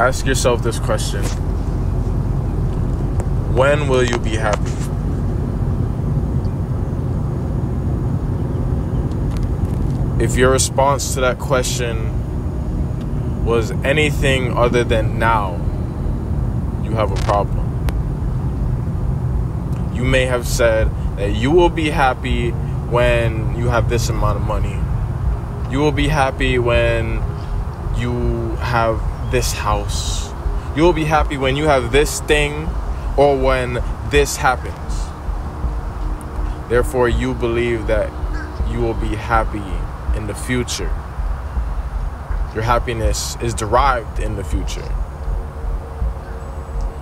Ask yourself this question. When will you be happy? If your response to that question was anything other than now, you have a problem. You may have said that you will be happy when you have this amount of money. You will be happy when you have this house. You will be happy when you have this thing or when this happens. Therefore, you believe that you will be happy in the future. Your happiness is derived in the future.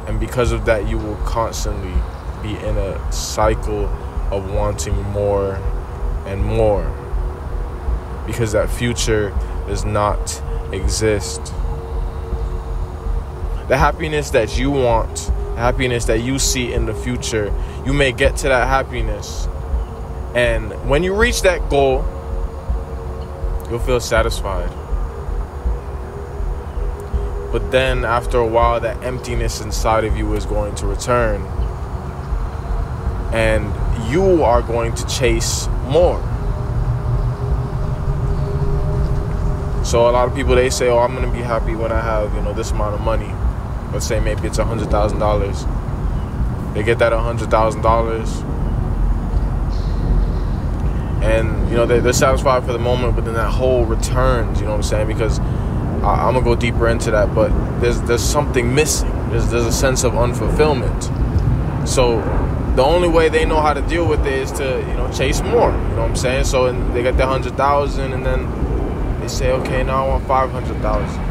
And because of that, you will constantly be in a cycle of wanting more and more, because that future does not exist. The happiness that you want, the happiness that you see in the future, you may get to that happiness, and when you reach that goal, you'll feel satisfied. But then after a while, that emptiness inside of you is going to return, and you are going to chase more. So a lot of people, they say, oh, I'm going to be happy when I have, this amount of money. Let's say maybe it's $100,000. They get that $100,000. And, they're satisfied for the moment, but then that whole returns, because I'm going to go deeper into that. But there's something missing. There's a sense of unfulfillment. So the only way they know how to deal with it is to, chase more. So and they get the 100,000, and then they say, okay, now I want 500,000.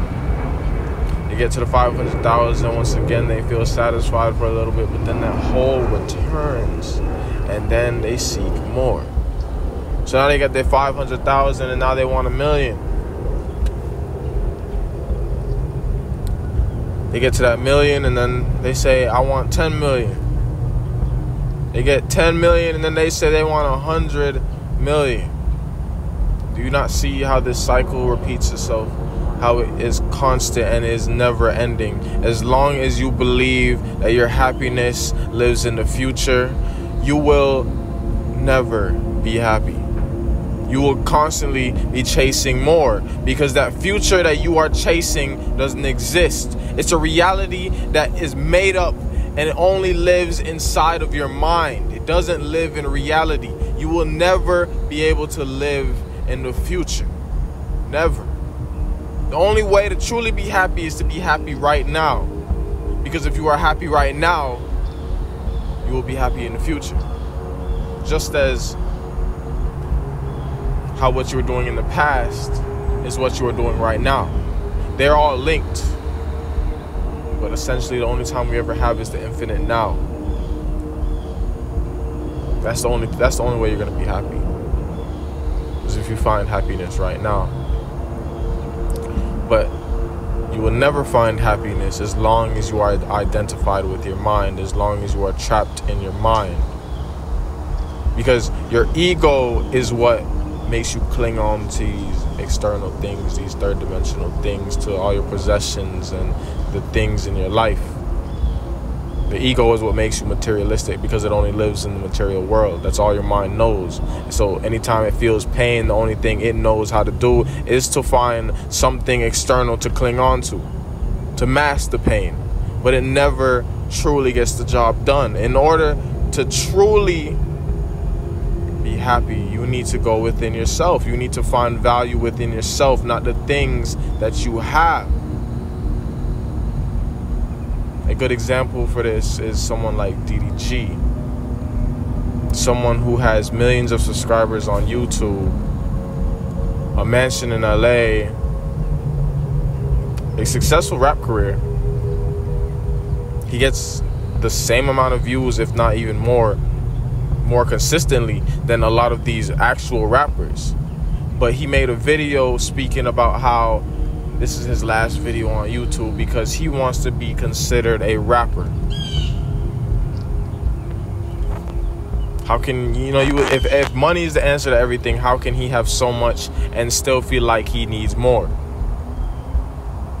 They get to the 500,000. Once again, they feel satisfied for a little bit, but then that hole returns, and then they seek more. So now they got their 500,000, and now they want $1 million. They get to that $1 million, and then they say, I want 10 million. They get 10 million, and then they say they want 100 million. Do you not see how this cycle repeats itself? How it is constant and is never ending. As long as you believe that your happiness lives in the future, you will never be happy. You will constantly be chasing more, because that future that you are chasing doesn't exist. It's a reality that is made up, and it only lives inside of your mind. It doesn't live in reality. You will never be able to live in the future. Never. The only way to truly be happy is to be happy right now, because if you are happy right now, you will be happy in the future. Just as how what you were doing in the past is what you are doing right now. They're all linked. But essentially, the only time we ever have is the infinite now. That's the only way you're going to be happy, is if you find happiness right now. But you will never find happiness as long as you are identified with your mind, as long as you are trapped in your mind. Because your ego is what makes you cling on to these external things, these third dimensional things, to all your possessions and the things in your life. The ego is what makes you materialistic, because it only lives in the material world. That's all your mind knows. So anytime it feels pain, the only thing it knows how to do is to find something external to cling on to mask the pain. But it never truly gets the job done. In order to truly happy, you need to go within yourself. You need to find value within yourself, not the things that you have. A good example for this is someone like DDG, someone who has millions of subscribers on YouTube, a mansion in LA, a successful rap career. He gets the same amount of views, if not even more consistently than a lot of these actual rappers. But he made a video speaking about how this is his last video on YouTube because he wants to be considered a rapper. How can if money is the answer to everything, how can he have so much and still feel like he needs more?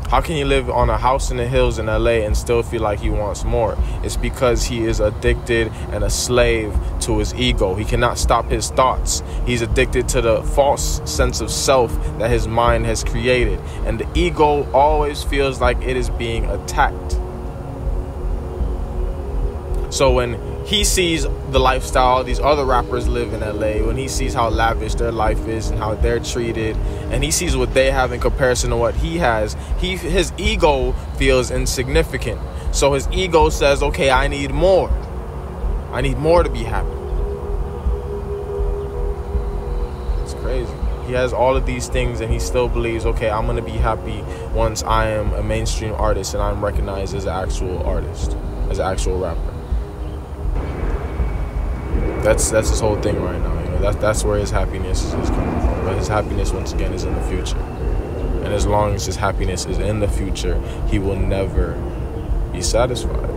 How can you live on a house in the hills in LA and still feel like he wants more? It's because he is addicted and a slave to his ego. He cannot stop his thoughts. He's addicted to the false sense of self that his mind has created. And the ego always feels like it is being attacked. So when he sees the lifestyle these other rappers live in LA, when he sees how lavish their life is and how they're treated, and he sees what they have in comparison to what he has, his ego feels insignificant. So his ego says, okay, I need more. I need more to be happy. It's crazy. He has all of these things and he still believes, okay, I'm going to be happy once I am a mainstream artist and I'm recognized as an actual artist, as an actual rapper. That's his whole thing right now. You know, that's where his happiness is coming from. But his happiness, once again, is in the future. And as long as his happiness is in the future, he will never be satisfied.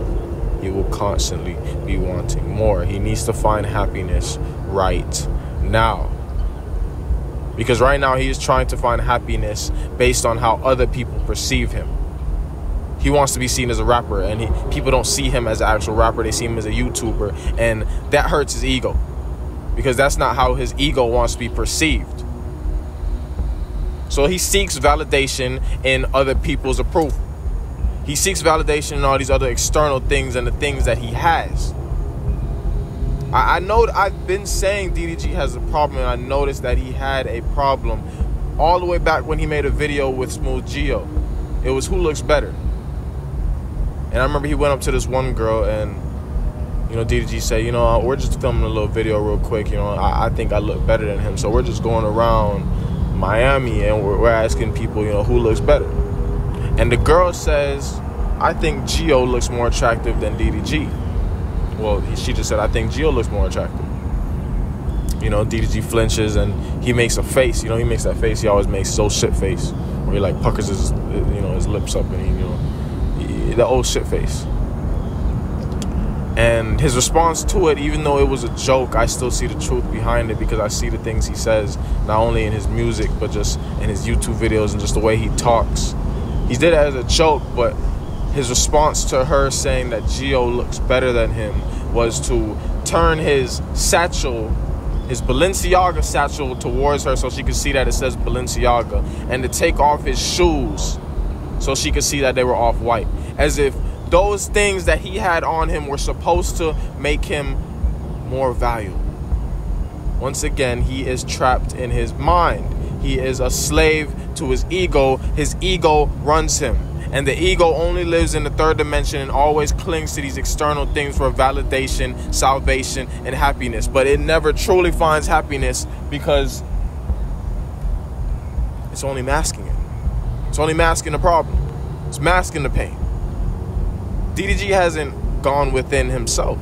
He will constantly be wanting more. He needs to find happiness right now. Because right now he is trying to find happiness based on how other people perceive him. He wants to be seen as a rapper, and people don't see him as an actual rapper. They see him as a YouTuber, and that hurts his ego, because that's not how his ego wants to be perceived. So he seeks validation in other people's approval. He seeks validation in all these other external things and the things that he has. I know I've been saying DDG has a problem, and I noticed that he had a problem all the way back when he made a video with Smoothgio. It was who looks better. And I remember he went up to this one girl and, you know, DDG said, you know, we're just filming a little video real quick. You know, I think I look better than him. So we're just going around Miami and we're asking people, you know, who looks better. And the girl says, I think Gio looks more attractive than DDG. Well, she just said, I think Gio looks more attractive. You know, DDG flinches and he makes a face. You know, he makes that face he always makes, so shit face, where he like puckers his, you know, his lips up and he, you know, the old shit face. And his response to it, even though it was a joke, I still see the truth behind it, because I see the things he says, not only in his music, but just in his YouTube videos and just the way he talks. He did it as a joke, but his response to her saying that Gio looks better than him was to turn his satchel, his Balenciaga satchel, towards her so she could see that it says Balenciaga, and to take off his shoes so she could see that they were off-white. As if those things that he had on him were supposed to make him more valuable. Once again, he is trapped in his mind. He is a slave to his ego. His ego runs him. And the ego only lives in the third dimension and always clings to these external things for validation, salvation, and happiness. But it never truly finds happiness, because it's only masking it. It's only masking the problem. It's masking the pain. DDG hasn't gone within himself.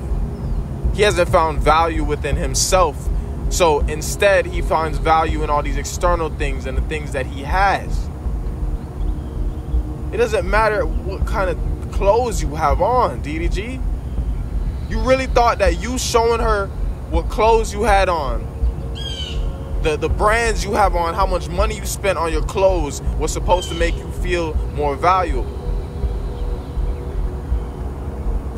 He hasn't found value within himself. So instead, he finds value in all these external things and the things that he has. It doesn't matter what kind of clothes you have on, DDG. You really thought that you showing her what clothes you had on, the brands you have on, how much money you spent on your clothes, was supposed to make you feel more valuable.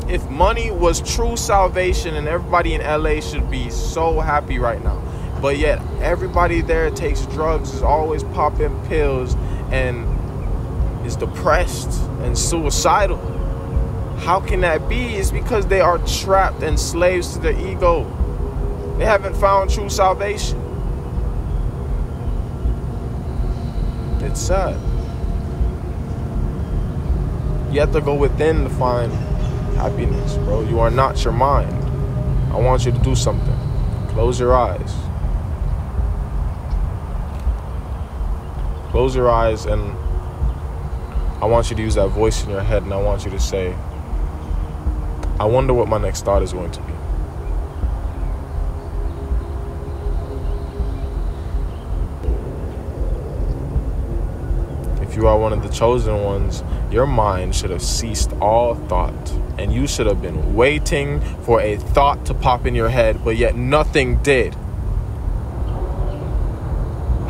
If money was true salvation, and everybody in LA should be so happy right now, but yet everybody there takes drugs, is always popping pills, and is depressed and suicidal. How can that be? It's because they are trapped and slaves to their ego. They haven't found true salvation. It's sad. You have to go within to find happiness, bro. You are not your mind. I want you to do something. Close your eyes. Close your eyes, and I want you to use that voice in your head, and I want you to say, I wonder what my next thought is going to be. If you are one of the chosen ones, your mind should have ceased all thought, and you should have been waiting for a thought to pop in your head, but yet nothing did.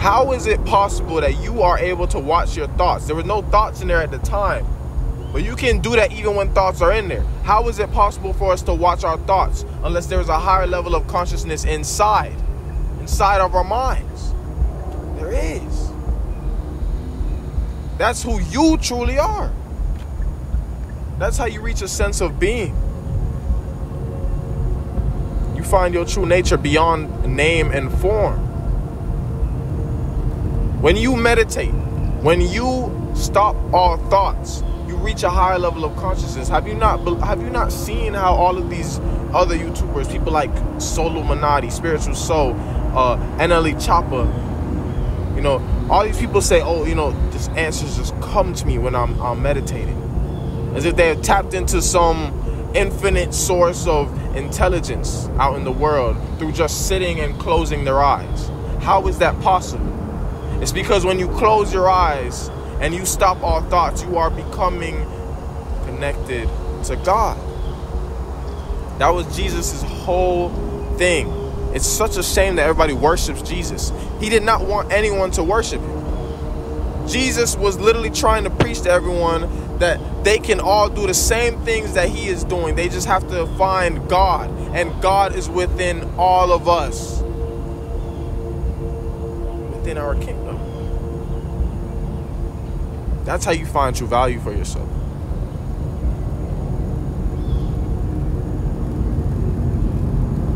How is it possible that you are able to watch your thoughts? There were no thoughts in there at the time, but you can do that even when thoughts are in there. How is it possible for us to watch our thoughts unless there is a higher level of consciousness inside of our minds? There is. That's who you truly are. That's how you reach a sense of being. You find your true nature beyond name and form. When you meditate, when you stop all thoughts, you reach a higher level of consciousness. Have you not seen how all of these other YouTubers, people like Solomonati, Spiritual Soul, NLE Choppa, you know, all these people say, oh, you know, these answers just come to me when I'm meditating. As if they have tapped into some infinite source of intelligence out in the world through just sitting and closing their eyes. How is that possible? It's because when you close your eyes and you stop all thoughts, you are becoming connected to God. That was Jesus' whole thing. It's such a shame that everybody worships Jesus. He did not want anyone to worship him. Jesus was literally trying to preach to everyone that they can all do the same things that he is doing. They just have to find God, and God is within all of us, within our kingdom. That's how you find true value for yourself.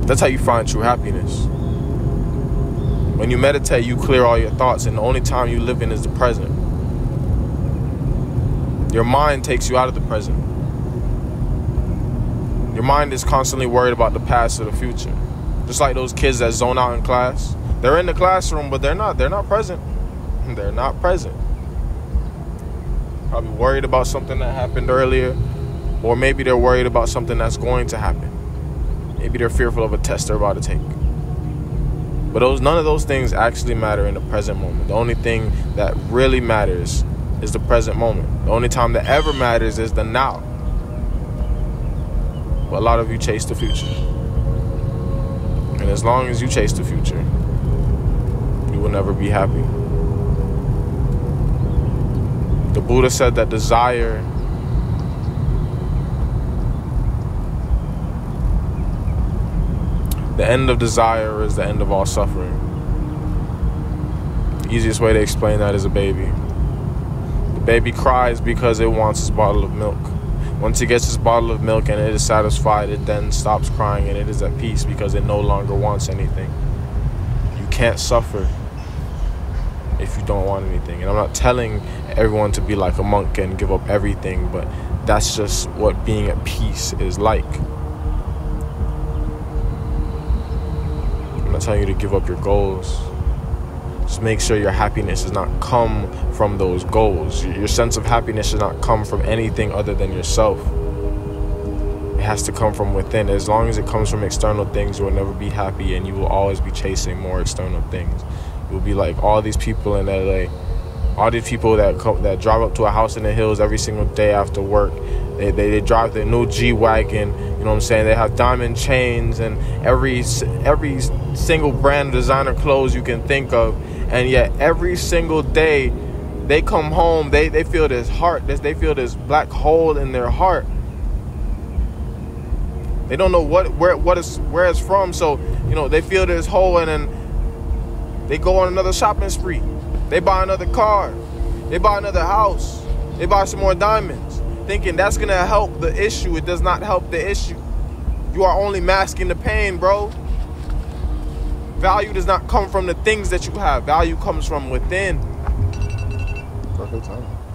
That's how you find true happiness. When you meditate, you clear all your thoughts, and the only time you live in is the present. Your mind takes you out of the present. Your mind is constantly worried about the past or the future. Just like those kids that zone out in class. They're in the classroom, but they're not present. They're not present. Probably worried about something that happened earlier, or maybe they're worried about something that's going to happen. Maybe they're fearful of a test they're about to take. But none of those things actually matter in the present moment. The only thing that really matters is the present moment. The only time that ever matters is the now. But a lot of you chase the future. And as long as you chase the future, you will never be happy. The Buddha said that desire the end of desire is the end of all suffering. The easiest way to explain that is a baby. The baby cries because it wants its bottle of milk. Once it gets its bottle of milk and it is satisfied, it then stops crying and it is at peace because it no longer wants anything. You can't suffer if you don't want anything. And I'm not telling everyone to be like a monk and give up everything, but that's just what being at peace is like. I'm not telling you to give up your goals. Just make sure your happiness does not come from those goals. Your sense of happiness should not come from anything other than yourself. It has to come from within. As long as it comes from external things, you will never be happy, and you will always be chasing more external things. You'll be like all these people in LA, all these people that drive up to a house in the hills every single day after work. They drive their new G-Wagon, you know what I'm saying? They have diamond chains and every single brand of designer clothes you can think of. And yet every single day they come home, they feel this black hole in their heart. They don't know where it's from. So, you know, they feel this hole, and then they go on another shopping spree. They buy another car. They buy another house. They buy some more diamonds, thinking that's going to help the issue. It does not help the issue. You are only masking the pain, bro. Value does not come from the things that you have. Value comes from within. Perfect time.